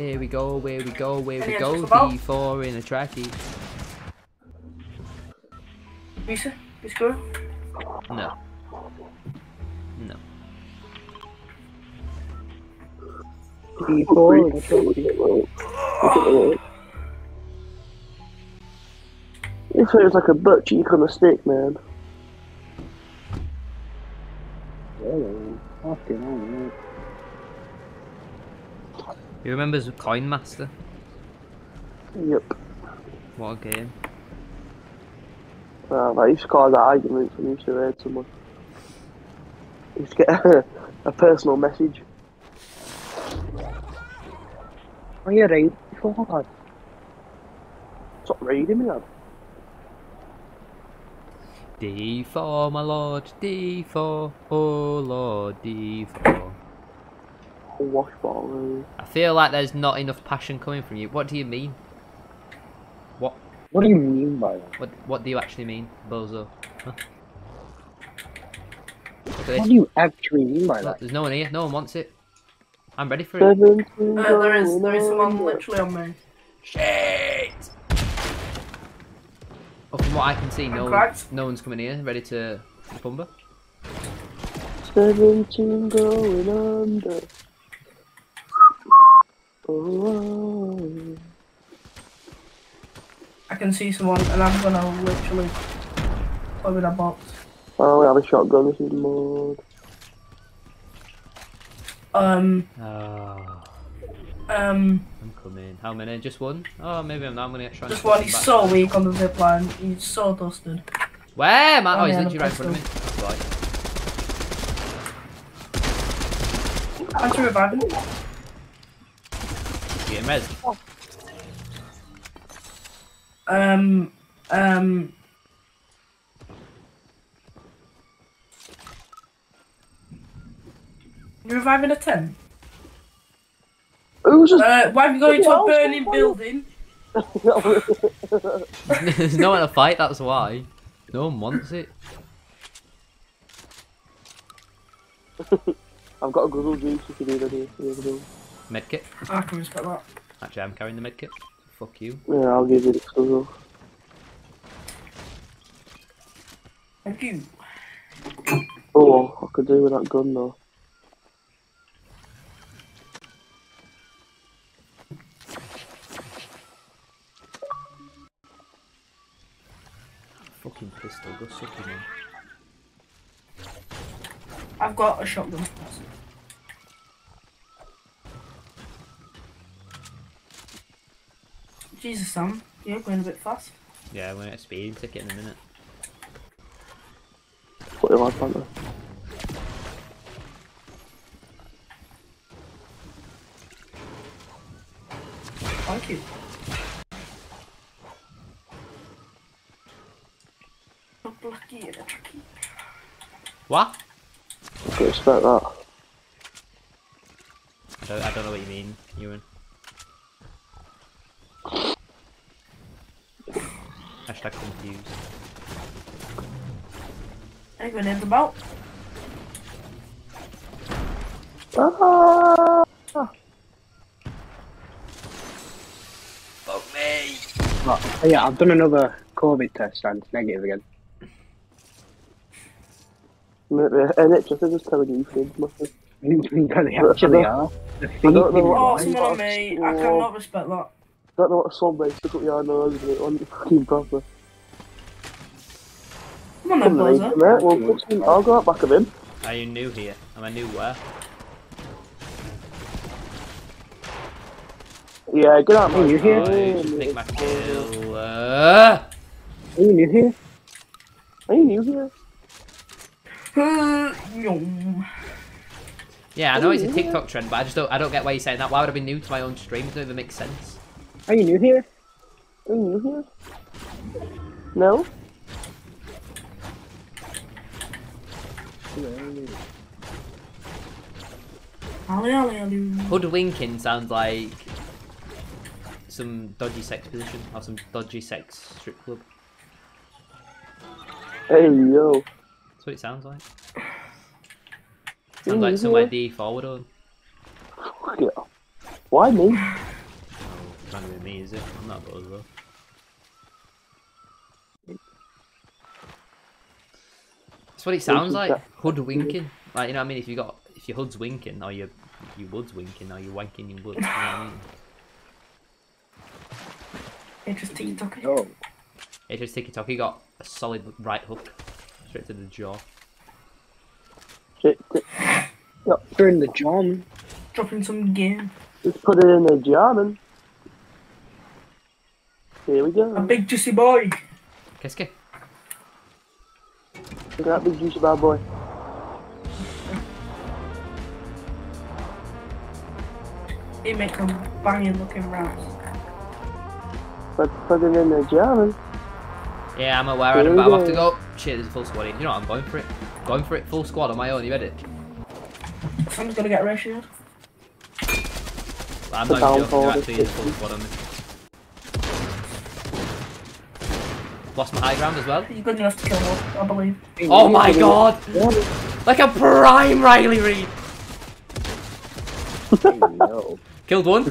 Here we go, where we go, where we go. D4 in a trackie. Lisa, you score? No. No. D4 in a trackie. This feels like a butt cheek on a stick, man. Fucking hell, man. Who remembers Coin Master? Yep. What a game. I used to cause arguments when I used to raid someone. I used to get a personal message. Are you raiding before, lad? Stop raiding me, lad. D4, my lord, D4, oh lord, D4. Wash bottle. I feel like there's not enough passion coming from you. What do you mean? What do you mean by that? What do you actually mean, bozo? Huh? What do you actually mean by that? There's no one here. No one wants it. I'm ready for it. There is someone literally on me. Shit! Oh, from what I can see, no one's coming here. Ready to bumper. 17 going under. Oh. I can see someone, and I'm gonna literally put in a box. Oh, we have a shotgun. This is mod. Oh. I'm coming. How many? Just one? Oh, maybe I'm not. I'm gonna get trying. Just one. He's so weak on the zip line. He's so dusted. Where, man? Oh, he's literally right in front of me. Right. I'm to revive him. Get him res. You're reviving a 10? Why have you gone into a burning building? There's no one to fight, that's why. No one wants it. I've got a grizzle juice if you need any. Medkit? I can respect that. Actually, I'm carrying the medkit. Fuck you. Yeah, I'll give you the grizzle. Thank you. Oh, I could do with that gun though. Fucking pistol, go sucking in. I've got a shotgun. Jesus, Sam, you're going a bit fast. Yeah, I'm going to get a speeding ticket in a minute. Put your life on there. Thank you. What? I can respect that. I don't know what you mean, Ewan. Hashtag confused. I'm gonna end the boat. Ah! Fuck me! Oh, yeah, I've done another COVID test and it's negative again. And it's just, I'm just telling you things, nothing. They actually are. Oh, someone on me. I cannot respect that. I don't know what a zombie is. Look up your nose and it on the fucking brother. Come on then, brother. Well, I'll go out back of him. Are you new here? Am I new where? Yeah, get out, man. You here? Take my kill. Are you new here? Are you new here? Yeah, I know it's a TikTok trend, but I don't get why you're saying that. Why would I be new to my own stream? It doesn't even make sense. Are you new here? Are you new here? No? Hoodwinking sounds like some dodgy sex position or some dodgy sex strip club. Hey, yo. That's what it sounds like. Sounds like somewhere D forward on. Yeah. Why me? me, is it? I'm not bothered though. That's what it sounds like. Hood winking. Like, you know what I mean? If you got, if your hood's winking, or your wood's winking, or you're wanking your wood. You know what I mean? Interesting TikTok. Oh. It's TikTok. He got a solid right hook straight to the jaw. Not during the jaw, man. Dropping some game. Just put it in the jaw, man. Here we go. A big juicy boy. Qu'est-ce que? Look at that big juicy bad boy. He make them banging looking rounds. Let's put it in the jaw, man. Yeah, I'm aware of it, but I have to go. Shit, there's a full squad in. You know what? I'm going for it. Going for it, full squad on my own. You read it? Someone's gonna get ratioed. I'm not joking. They're actually in full squad on me. Lost my high ground as well. You're good enough to kill one, I believe. Oh my god! Like a prime Riley Reid. Killed one.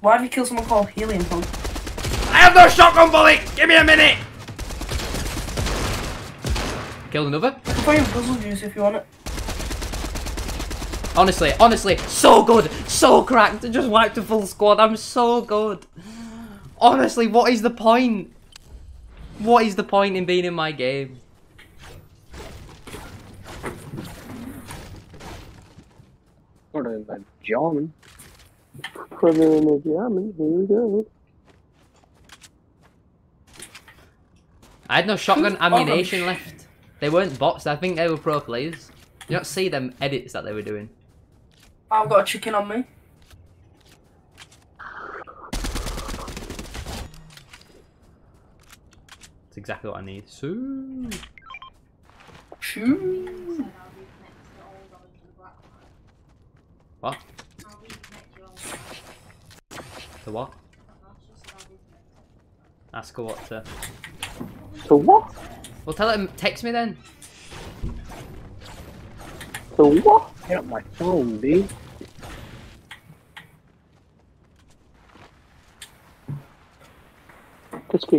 Why have you killed someone called Helium Punk? I have no shotgun bullet! Give me a minute! Killed another. I can find puzzle juice if you want it. Honestly, so good! So cracked! I just wiped a full squad, I'm so good! Honestly, what is the point? What is the point in being in my game? Put it in the German. Put it in the German, here we go. I had no shotgun ammunition left. They weren't bots, I think they were pro players. You don't see them edits that they were doing. I've got a chicken on me. That's exactly what I need. Shoo! Shoo! What? The what? Ask her what to... So what? Well, tell him. Text me then. So what? Get up my phone, dude.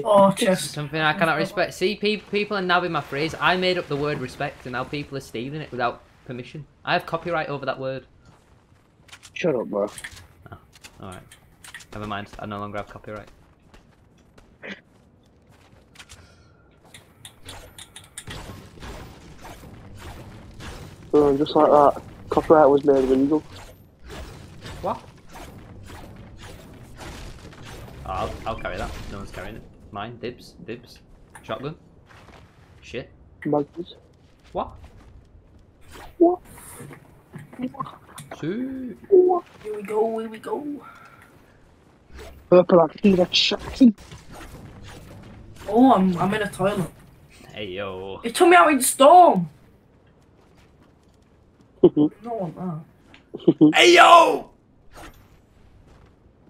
Oh, just something I cannot respect. See, people are nabbing my phrase. I made up the word respect, and now people are stealing it without permission. I have copyright over that word. Shut up, bro. Oh, all right. Never mind. I no longer have copyright. Just like that, copyright was made illegal. What? Oh, I'll carry that. No one's carrying it. Mine, dibs, shotgun, shit. Muggers. What? What? Two. What? Here we go. Purple, I see that shotty. Oh, I'm in a toilet. Hey yo. It took me out in storm. No one that. Hey yo!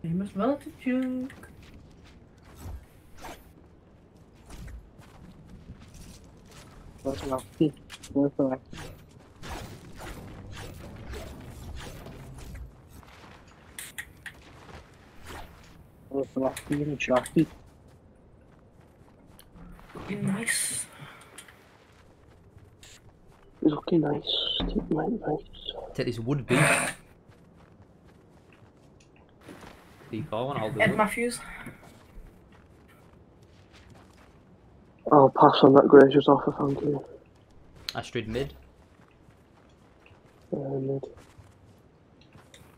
Famous relative joke. What's the nice. It's looking nice. Take my advice. Take this wood beef. D4 one, I'll do Ed Matthews. I'll pass on that gracious offer, thank you. Astrid mid. Mid.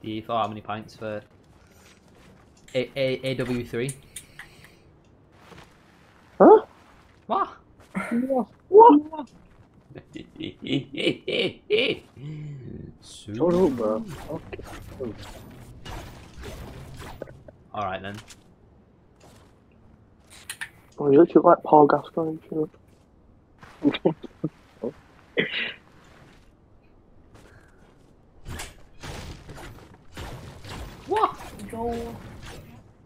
D4, how many pints for AW3? Huh? What? What? Bro. Okay. All right then. Oh, you look like Paul Gascoigne. You know? What? No.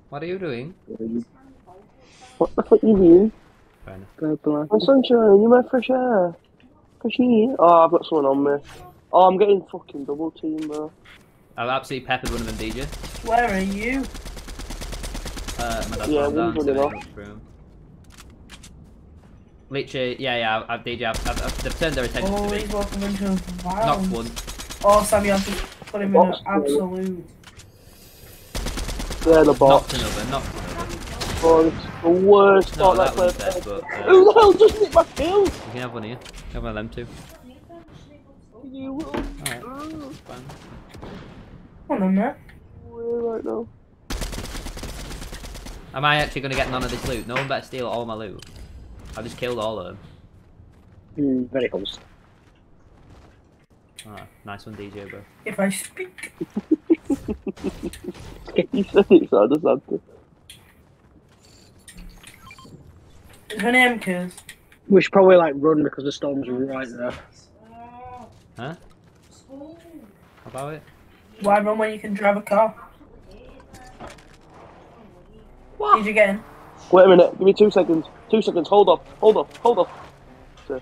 What are you doing? What the fuck are you doing? My sunshine, you're my fresh air. Oh, I've got someone on me. Oh, I'm getting fucking double teamed, bro. I've absolutely peppered one of them, DJ. Where are you? My dad's down. Literally, yeah, I've DJ. They've turned their attention to me. He's walking into violence. Knocked one. Oh, Sammy, I just put him in an absolute. Yeah, the box. Knocked another. Oh, it's the worst spot that I've ever. Who the hell just nicked my kill? You can have one here. Have one of them too. You will. Alright, fine. Come on, man. We're right now. Am I actually going to get none of this loot? No one better steal all my loot. I just killed all of them. Very close. Ah, nice one, DJ, bro. If I speak. You said it, so I just had to. Is her name Kiz? We should probably like run because the storm's right there. Huh? How about it? Why run when you can drive a car? What? Did you get in? Wait a minute, give me 2 seconds. 2 seconds, hold up. Do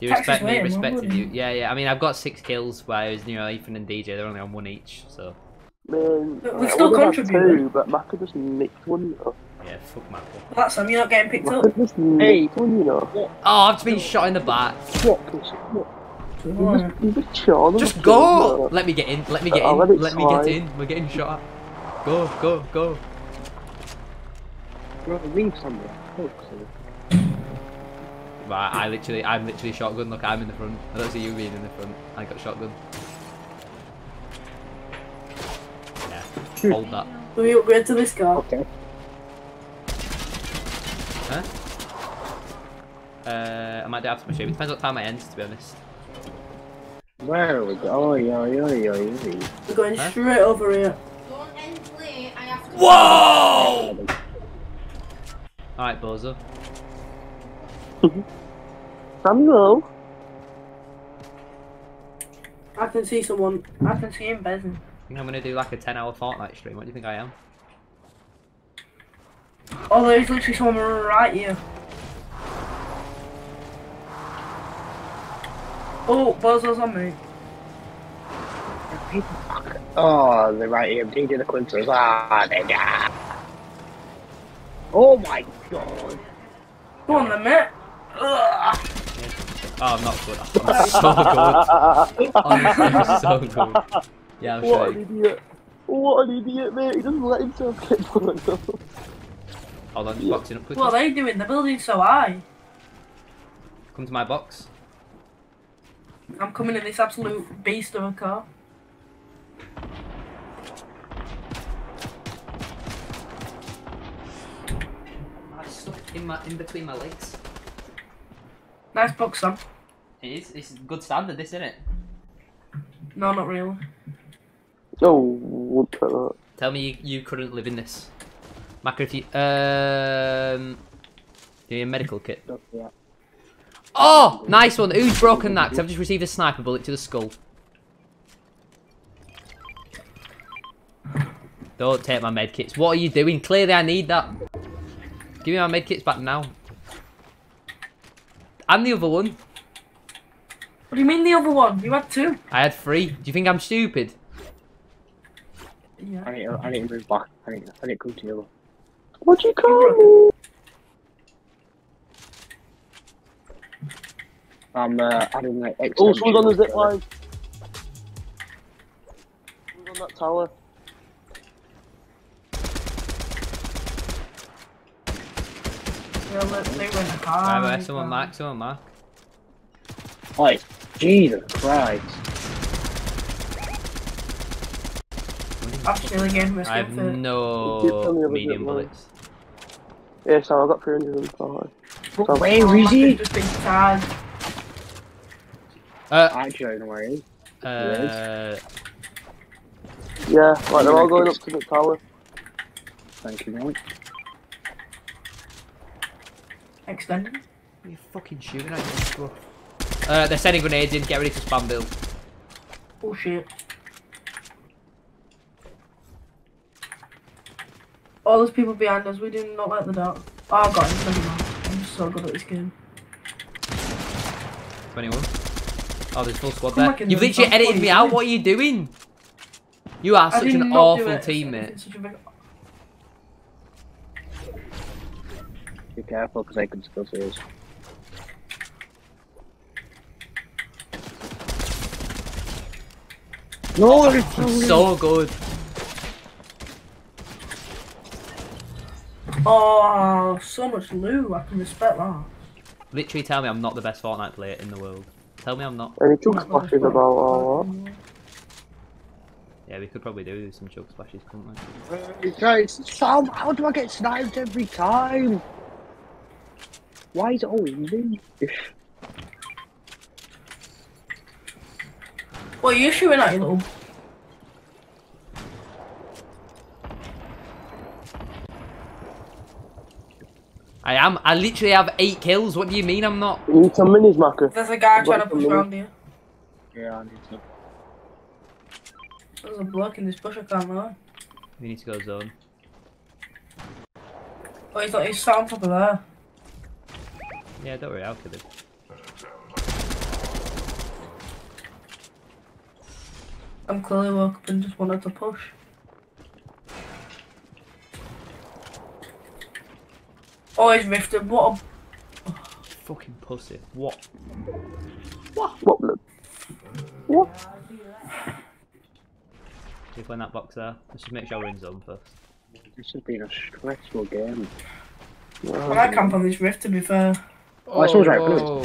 you respect me? Respected you. Yeah, I mean, I've got 6 kills, whereas, you know, Ethan and DJ, they're only on 1 each, so. Man, we still contribute. But Maka just nicked one. Yeah, fuck Maka. That's him, you're not getting picked up. Just nicked one, you know. Oh, I've just been shot in the back. What? Just go! Let me get in, let me get in. We're getting shot at. Go. Bro, leave somewhere. Right, I'm literally shotgun. Look, I'm in the front. I don't see you being in the front. I got shotgun. Yeah, hold that. Do we upgrade to this car? Okay. Huh? I might have to machine. It depends what time I end, to be honest. Where are we going? Oh, yeah. We're going straight over here. Don't end late. I have to. Whoa! Alright, Bozo. Samuel. I can see someone. I can see him buzzing. I think I'm gonna do like a 10-hour Fortnite stream. What do you think I am? Oh, there's literally someone right here. Oh, Bozo's on me. Oh, they're right here. DJ the Quinters. Ah, they die. Oh my god! Go on then, mate! Ugh. Oh, I'm not good. I'm so good. Honestly, I'm so good. Yeah, I'm sure. What an idiot. What an idiot, mate. He doesn't let himself get blown up. Hold on, just boxing up quickly. What are they doing? The building's so high. Come to my box. I'm coming in this absolute beast of a car. In between my legs. Nice box, Sam. It is. It's good standard, this, isn't it? No, not really. Oh, what the... Tell me you couldn't live in this. Macrity. Do you need a medical kit? Yeah. Oh, nice one. Who's broken that? Because I've just received a sniper bullet to the skull. Don't take my med kits. What are you doing? Clearly, I need that. Give me my medkits back now. And the other one. What do you mean the other one? You had 2. I had 3. Do you think I'm stupid? Yeah. I need to move back. I need to come to you. What do you call me? I'm adding like extra. Oh, someone's on the zip line. Someone's on that tower. Right, someone mark. Oi, Jesus Christ. I have no medium bullets. Yeah, so I got 305. Where is he? I don't know where he is. Yeah, right, they're all going up to the tower. Thank you, mate. Extended? What are you fucking shooting at, you scruff? They're sending grenades in, get ready to spam build. Oh shit. All those people behind us, we do not let them out. Oh, I got him, never mind. I'm so good at this game. 21. Oh, there's full squad there. You've literally edited me out, what are you doing? You are such an awful teammate. Be careful, because I can still see us. No, it's so good. Oh, so much loot. I can respect that. Literally, tell me I'm not the best Fortnite player in the world. Tell me I'm not. Any chug splashes about or what? Yeah, we could probably do some chug splashes, couldn't we? Guys, Sam, how do I get sniped every time? Why is it always me? What are you shooting at, you little? I am. I literally have 8 kills. What do you mean I'm not? You need some minis, Marker. There's a guy trying to push around here. Yeah, I need some. There's a block in this bush, I can't remember. We need to go zone. Oh, he's sat on top of there. Yeah, don't worry, I'll kill him. I'm clearly woke up and just wanted to push. Oh, he's rifted. What a fucking pussy. What? What? What? What? Keep playing that box there. Let's just make sure we're in zone first. This has been a stressful game. Well, I can't play this rift, to be fair. Oh, it's all right, oh,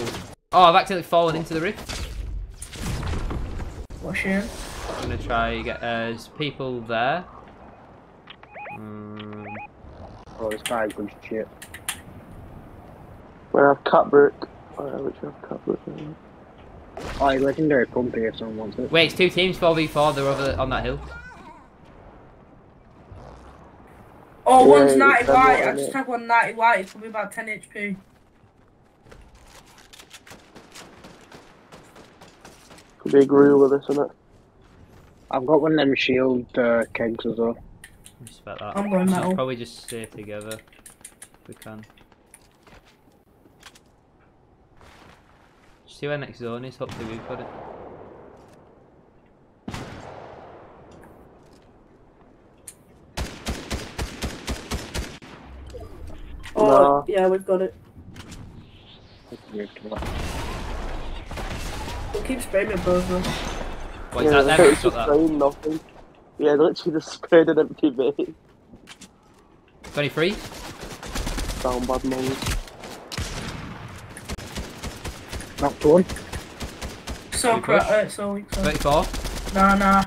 I've accidentally fallen into the rift. What's here? I'm gonna try get there's people there. Oh, this guy's good shit. We have Cutbrick. Oh, yeah, we have Cutbrick. Oh, legendary pumpy if someone wants it. Wait, it's 2 teams, 4v4. They're over on that hill. Oh, yeah, one's 90 white. I just tagged one 90 white. It's probably about 10 HP. Could be a grill with this, innit? I've got one of them shield kegs as well. Respect that. I'm going metal. Probably just stay together if we can. See where next zone is, hopefully we've got it. Oh, no. Yeah, we've got it. We'll keep spraying it, both of us. What is that there? Just spraying nothing. Yeah, literally just sprayed an empty base. 23? Down bad money. Knocked one. So crap, so weak. 34? Nah.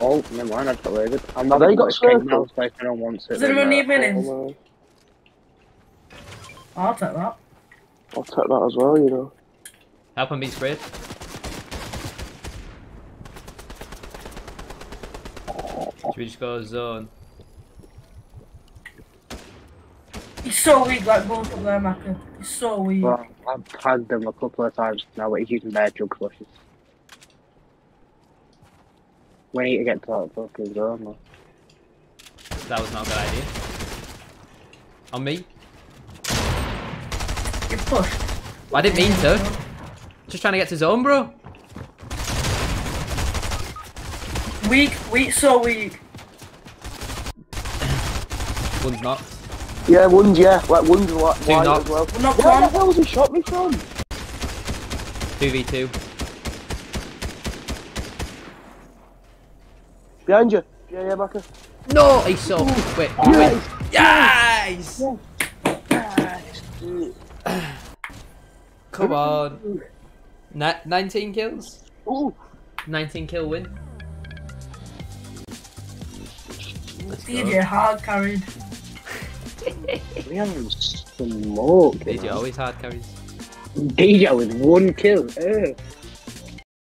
Oh, never mind, I've got loaded. I'm not going to get now, so if anyone wants it. Does anyone need minis? I'll take that. I'll take that as well, you know. Help him be sprayed. Should we just go zone? He's so weak, like both of them, Maka. He's so weak. Well, I've had them a couple of times now, but he's using their jug flushes. We need to get to that fucking zone, man. That was not a good idea. On me? You pushed. Well, I didn't mean to. Just trying to get to zone, bro. Weak, so weak. One's not. Yeah, one's like one's like wide as well. We're not where the hell was he shot me from? 2v2. Behind you. Yeah, Maka. No, he's so quick. Yes! Come on. 19 kills? Ooh. 19 kill win. DJ hard carried. We have some more. DJ always hard carries. DJ with 1 kill.